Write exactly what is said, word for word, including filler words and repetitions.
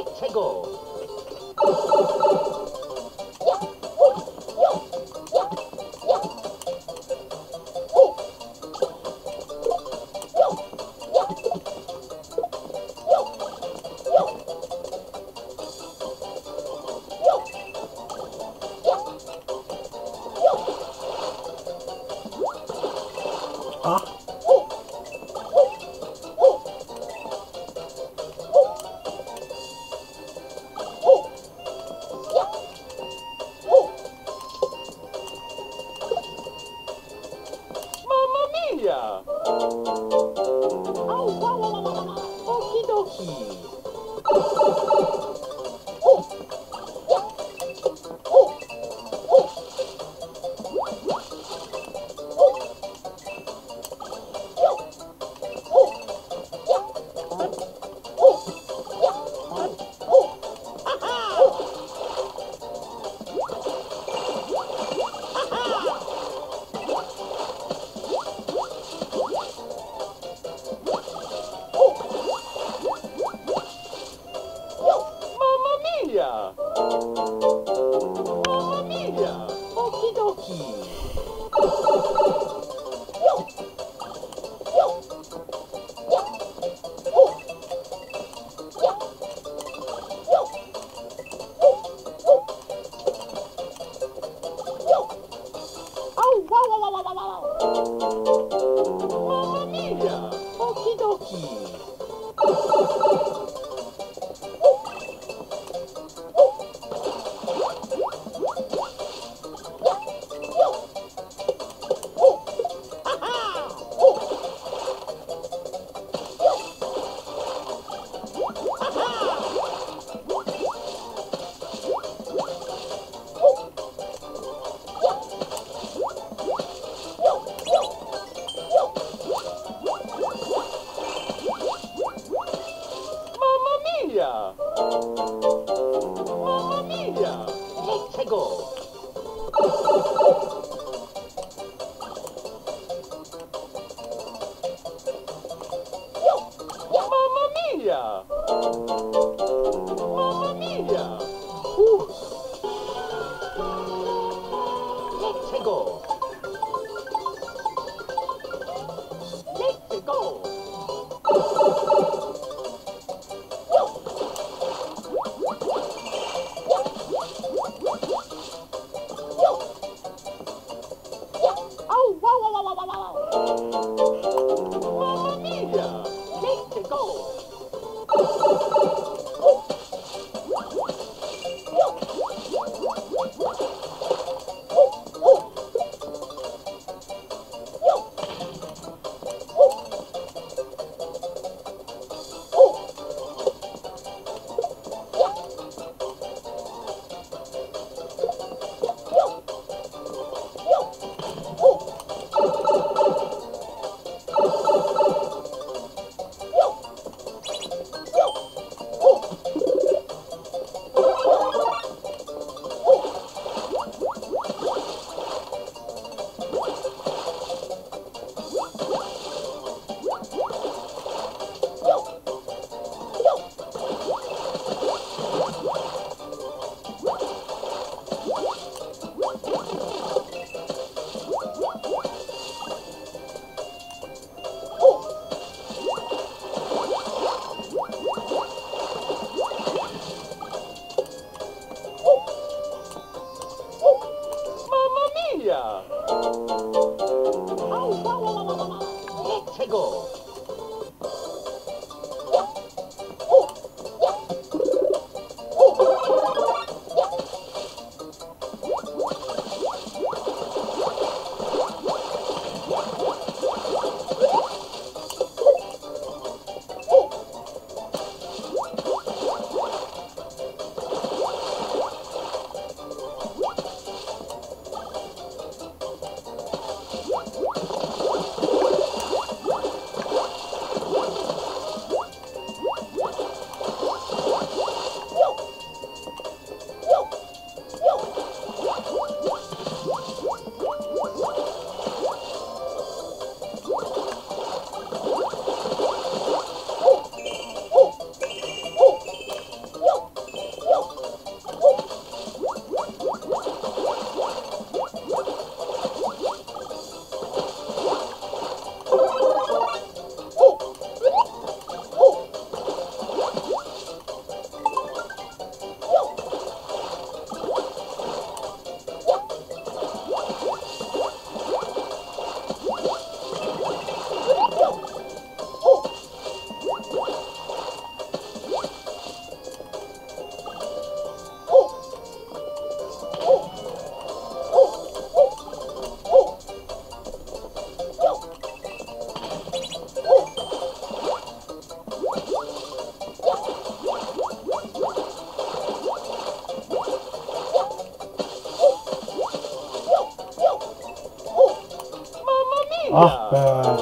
Let's go. Akbar.